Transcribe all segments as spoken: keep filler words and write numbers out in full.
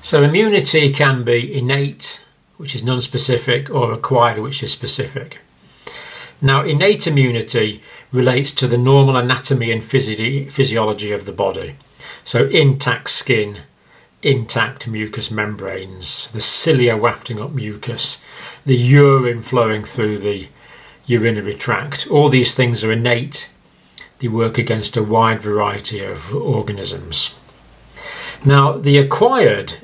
So immunity can be innate, which is non-specific, or acquired, which is specific. Now, innate immunity relates to the normal anatomy and physi physiology of the body. So intact skin, intact mucous membranes, the cilia wafting up mucus, the urine flowing through the urinary tract. All these things are innate. They work against a wide variety of organisms. Now, the acquired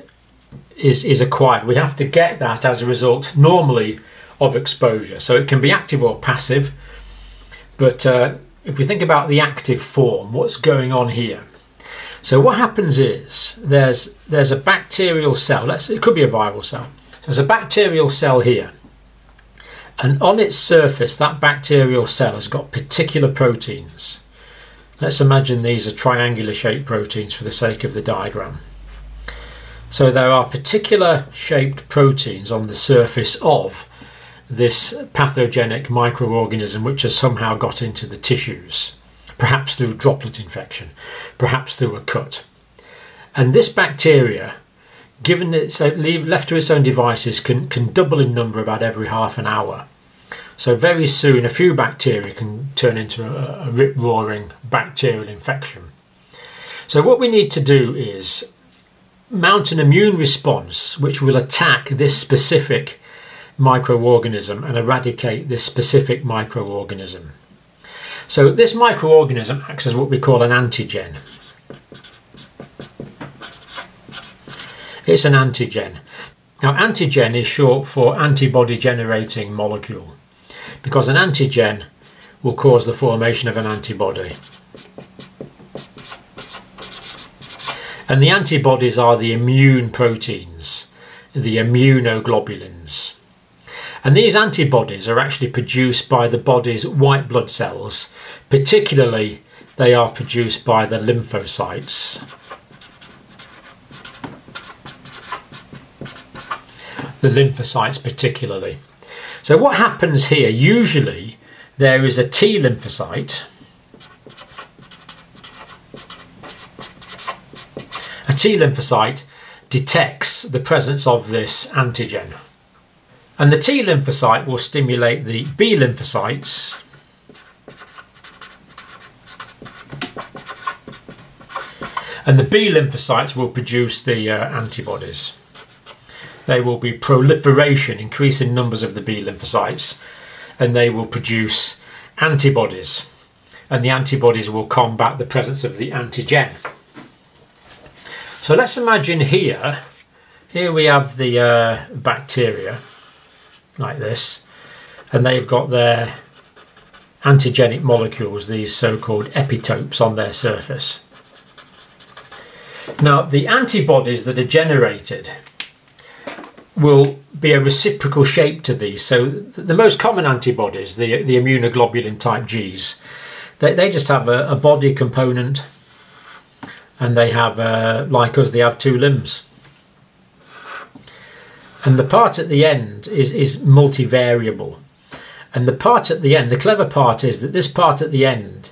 is, is acquired. We have to get that as a result, normally, of exposure. So it can be active or passive, but uh, if we think about the active form, what's going on here? So what happens is there's there's a bacterial cell. Let's, it could be a viral cell. So there's a bacterial cell here, and on its surface that bacterial cell has got particular proteins. Let's imagine these are triangular shaped proteins for the sake of the diagram. So there are particular shaped proteins on the surface of this pathogenic microorganism which has somehow got into the tissues, perhaps through droplet infection, perhaps through a cut. And this bacteria, given its left to its own devices, can, can double in number about every half an hour. So very soon a few bacteria can turn into a, a rip-roaring bacterial infection. So what we need to do is mount an immune response which will attack this specific microorganism and eradicate this specific microorganism. So this microorganism acts as what we call an antigen. It's an antigen. Now, antigen is short for antibody generating molecule, because an antigen will cause the formation of an antibody. And the antibodies are the immune proteins, the immunoglobulins. And these antibodies are actually produced by the body's white blood cells. Particularly, they are produced by the lymphocytes. The lymphocytes particularly. So what happens here, usually there is a T lymphocyte. A T lymphocyte detects the presence of this antigen. And the T lymphocyte will stimulate the B lymphocytes and the B lymphocytes will produce the uh, antibodies. There will be proliferation, increase in numbers of the B lymphocytes, and they will produce antibodies, and the antibodies will combat the presence of the antigen. So let's imagine here, here we have the uh, bacteria, like this, and they've got their antigenic molecules, these so-called epitopes, on their surface. Now, the antibodies that are generated will be a reciprocal shape to these. So the most common antibodies, the, the immunoglobulin type Gs, they, they just have a, a body component, and they have, uh, like us, they have two limbs. And the part at the end is, is multivariable. And the part at the end, the clever part is that this part at the end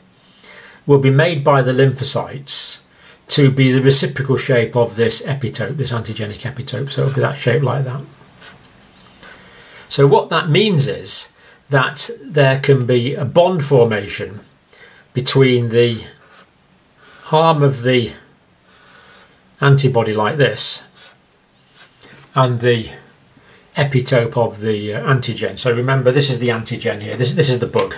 will be made by the lymphocytes to be the reciprocal shape of this epitope, this antigenic epitope. So it'll be that shape like that. So what that means is that there can be a bond formation between the arm of the antibody like this and the epitope of the uh, antigen. So remember, this is the antigen here. This this is the bug.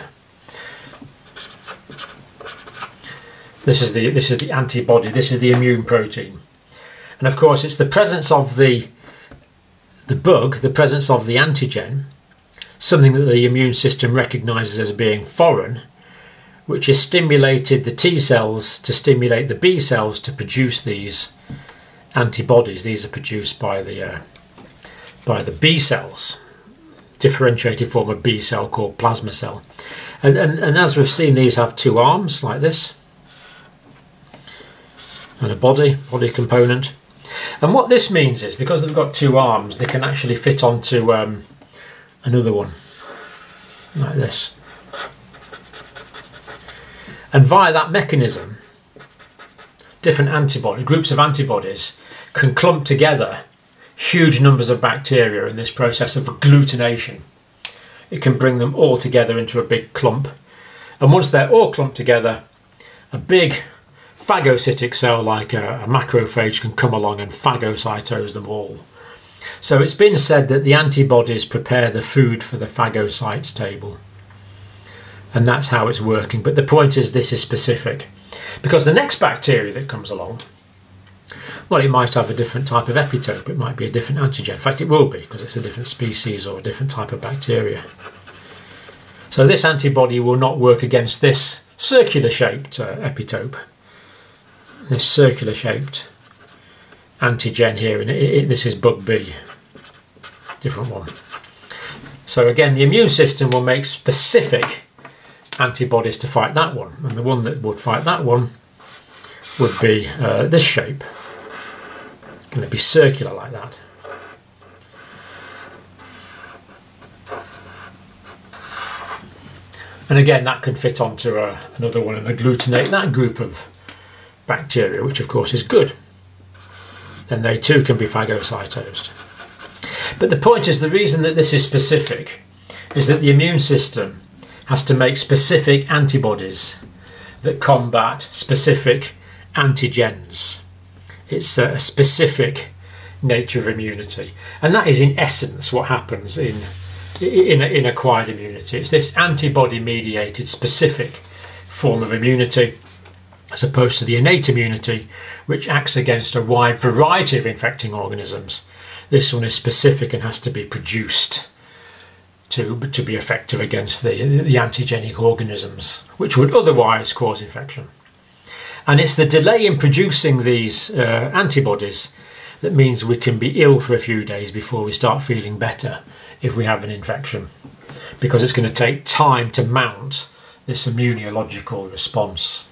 This is the this is the antibody. This is the immune protein. And of course, it's the presence of the the bug, the presence of the antigen, something that the immune system recognizes as being foreign, which has stimulated the T cells to stimulate the B cells to produce these antibodies. These are produced by the uh, by the B cells, differentiated form of B cell called plasma cell. And, and, and as we've seen, these have two arms like this and a body, body component. And what this means is, because they've got two arms, they can actually fit onto um, another one like this. And via that mechanism, different antibody groups of antibodies can clump together huge numbers of bacteria in this process of agglutination. It can bring them all together into a big clump, and once they're all clumped together, a big phagocytic cell like a, a macrophage can come along and phagocytose them all. So it's been said that the antibodies prepare the food for the phagocytes table, and that's how it's working. But the point is, this is specific, because the next bacteria that comes along, well, it might have a different type of epitope, it might be a different antigen. In fact, it will be, because it's a different species or a different type of bacteria. So this antibody will not work against this circular-shaped uh, epitope, this circular-shaped antigen here, and it, it, this is bug B, different one. So again, the immune system will make specific antibodies to fight that one, and the one that would fight that one would be uh, this shape. And it'd be circular like that. And again, that can fit onto a, another one and agglutinate that group of bacteria, which of course is good. Then they too can be phagocytosed. But the point is, the reason that this is specific is that the immune system has to make specific antibodies that combat specific antigens. It's a specific nature of immunity, and that is in essence what happens in in, in acquired immunity. It's this antibody mediated specific form of immunity, as opposed to the innate immunity, which acts against a wide variety of infecting organisms. This one is specific and has to be produced to, to be effective against the, the antigenic organisms, which would otherwise cause infection. And it's the delay in producing these uh, antibodies that means we can be ill for a few days before we start feeling better if we have an infection, because it's going to take time to mount this immunological response.